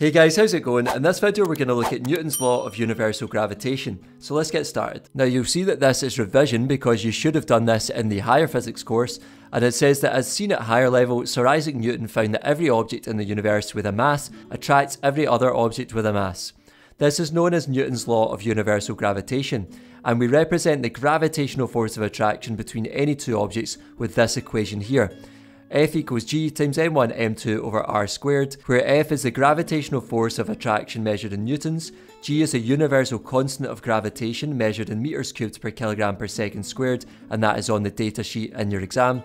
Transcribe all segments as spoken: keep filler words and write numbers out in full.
Hey guys, how's it going? In this video we're going to look at Newton's Law of Universal Gravitation, so let's get started. Now you'll see that this is revision because you should have done this in the higher physics course, and it says that as seen at higher level, Sir Isaac Newton found that every object in the universe with a mass attracts every other object with a mass. This is known as Newton's Law of Universal Gravitation, and we represent the gravitational force of attraction between any two objects with this equation here. F equals G times m one m two over r squared, where F is the gravitational force of attraction measured in newtons, G is a universal constant of gravitation measured in meters cubed per kilogram per second squared, and that is on the data sheet in your exam,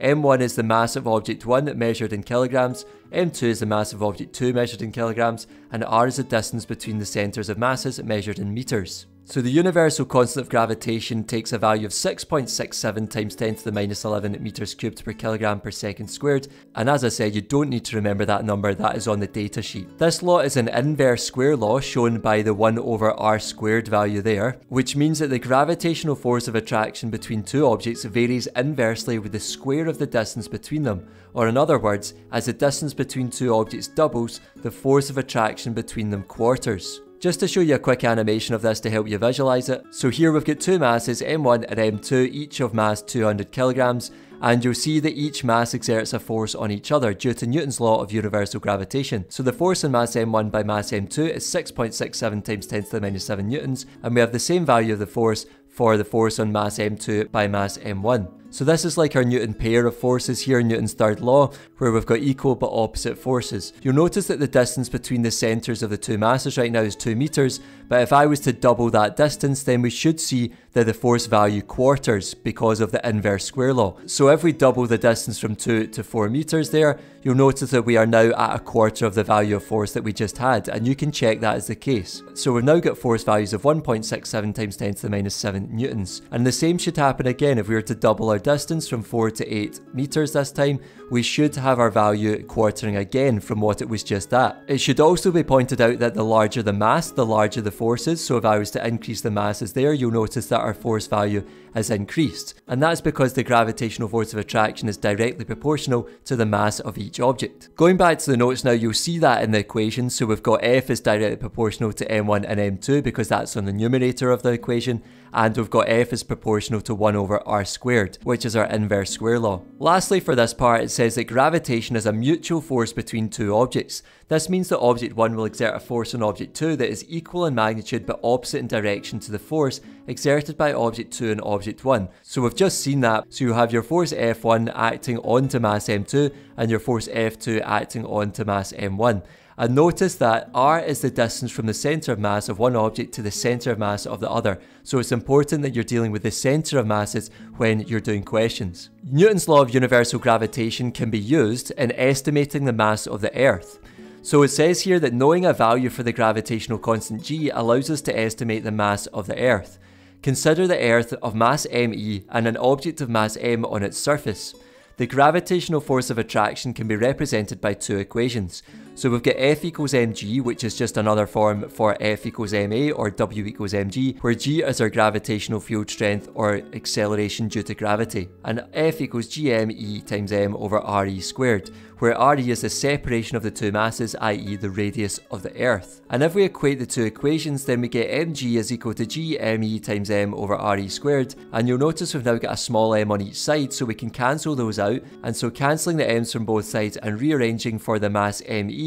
m one is the mass of object one measured in kilograms, m two is the mass of object two measured in kilograms, and r is the distance between the centres of masses measured in meters. So the universal constant of gravitation takes a value of six point six seven times ten to the minus eleven meters cubed per kilogram per second squared, and as I said, you don't need to remember that number, that is on the data sheet. This law is an inverse square law shown by the one over r squared value there, which means that the gravitational force of attraction between two objects varies inversely with the square of the distance between them, or in other words, as the distance between two objects doubles, the force of attraction between them quarters. Just to show you a quick animation of this to help you visualise it, so here we've got two masses, m one and m two, each of mass two hundred kilograms, and you'll see that each mass exerts a force on each other due to Newton's law of universal gravitation. So the force on mass m one by mass m two is six point six seven times ten to the minus seven newtons, and we have the same value of the force for the force on mass m two by mass m one. So this is like our Newton pair of forces here in Newton's third law, where we've got equal but opposite forces. You'll notice that the distance between the centres of the two masses right now is two metres, but if I was to double that distance, then we should see that the force value quarters because of the inverse square law. So if we double the distance from two to four metres there, you'll notice that we are now at a quarter of the value of force that we just had, and you can check that as the case. So we've now got force values of one point six seven times ten to the minus seven newtons, and the same should happen again if we were to double our distance from four to eight metres this time. We should have our value quartering again from what it was just at. It should also be pointed out that the larger the mass, the larger the force is, so if I was to increase the masses there, you'll notice that our force value has increased, and that's because the gravitational force of attraction is directly proportional to the mass of each object. Going back to the notes now, you'll see that in the equation, so we've got F is directly proportional to m one and m two because that's on the numerator of the equation, and we've got F is proportional to one over r squared, which is our inverse square law. Lastly for this part, it says that gravitation is a mutual force between two objects. This means that object one will exert a force on object two that is equal in magnitude but opposite in direction to the force exerted by object two and object one. So we've just seen that, so you have your force F one acting onto mass m two and your force F two acting onto mass m one. And notice that r is the distance from the centre of mass of one object to the centre of mass of the other, so it's important that you're dealing with the centre of masses when you're doing questions. Newton's law of universal gravitation can be used in estimating the mass of the Earth. So it says here that knowing a value for the gravitational constant g allows us to estimate the mass of the Earth. Consider the Earth of mass m e and an object of mass m on its surface. The gravitational force of attraction can be represented by two equations. So we've got F equals mg, which is just another form for F equals ma or W equals mg, where g is our gravitational field strength or acceleration due to gravity, and F equals gme times m over re squared, where re is the separation of the two masses, i e the radius of the Earth. And if we equate the two equations, then we get mg is equal to gme times m over re squared, and you'll notice we've now got a small m on each side, so we can cancel those out, and so cancelling the m's from both sides and rearranging for the mass me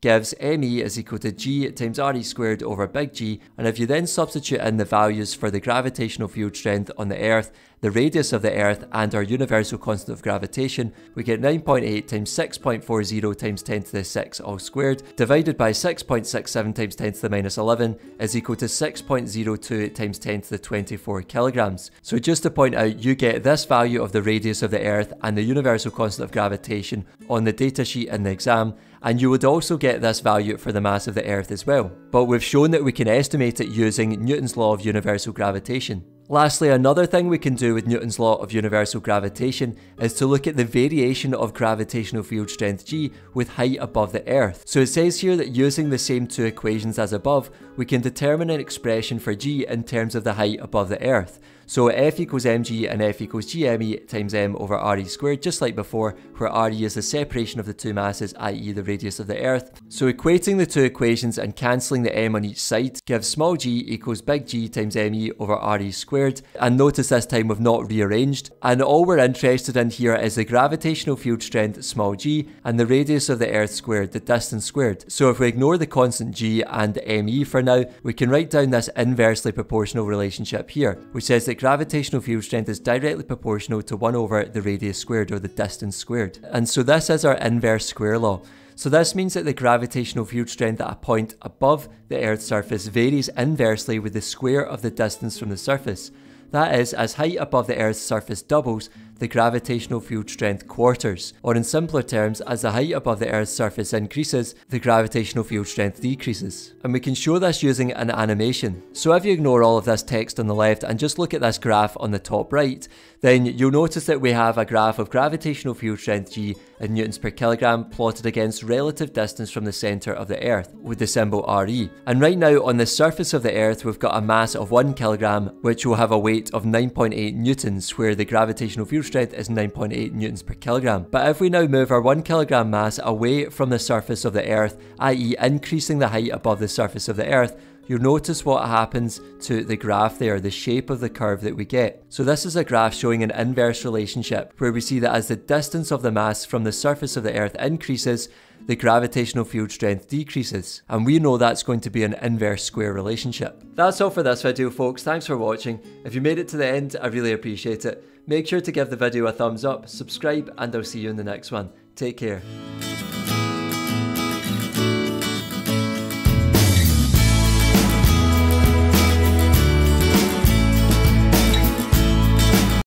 gives me is equal to g times re squared over big G, and if you then substitute in the values for the gravitational field strength on the Earth, the radius of the Earth, and our universal constant of gravitation, we get nine point eight times six point four zero times ten to the six all squared, divided by six point six seven times ten to the minus eleven is equal to six point zero two times ten to the twenty-four kilograms. So just to point out, you get this value of the radius of the Earth and the universal constant of gravitation on the data sheet in the exam, and you would also get this value for the mass of the Earth as well. But we've shown that we can estimate it using Newton's law of universal gravitation. Lastly, another thing we can do with Newton's law of universal gravitation is to look at the variation of gravitational field strength G with height above the Earth. So it says here that using the same two equations as above, we can determine an expression for G in terms of the height above the Earth. So F equals mg and F equals gme times m over re squared, just like before, where re is the separation of the two masses, that is the radius of the Earth. So equating the two equations and cancelling the m on each side gives small g equals big G times me over re squared. And notice this time we've not rearranged. And all we're interested in here is the gravitational field strength small g and the radius of the Earth squared, the distance squared. So if we ignore the constant g and me for now, we can write down this inversely proportional relationship here, which says that gravitational field strength is directly proportional to one over the radius squared, or the distance squared. And so this is our inverse square law. So this means that the gravitational field strength at a point above the Earth's surface varies inversely with the square of the distance from the surface. That is, as height above the Earth's surface doubles, the gravitational field strength quarters. Or in simpler terms, as the height above the Earth's surface increases, the gravitational field strength decreases. And we can show this using an animation. So if you ignore all of this text on the left and just look at this graph on the top right, then you'll notice that we have a graph of gravitational field strength G in newtons per kilogram plotted against relative distance from the centre of the Earth, with the symbol Re. And right now on the surface of the Earth we've got a mass of one kilogram, which will have a weight of nine point eight newtons, where the gravitational field strength is nine point eight newtons per kilogram. But if we now move our one kilogram mass away from the surface of the Earth, that is increasing the height above the surface of the Earth, you'll notice what happens to the graph there, the shape of the curve that we get. So this is a graph showing an inverse relationship, where we see that as the distance of the mass from the surface of the Earth increases, the gravitational field strength decreases. And we know that's going to be an inverse square relationship. That's all for this video, folks. Thanks for watching. If you made it to the end, I really appreciate it. Make sure to give the video a thumbs up, subscribe, and I'll see you in the next one. Take care.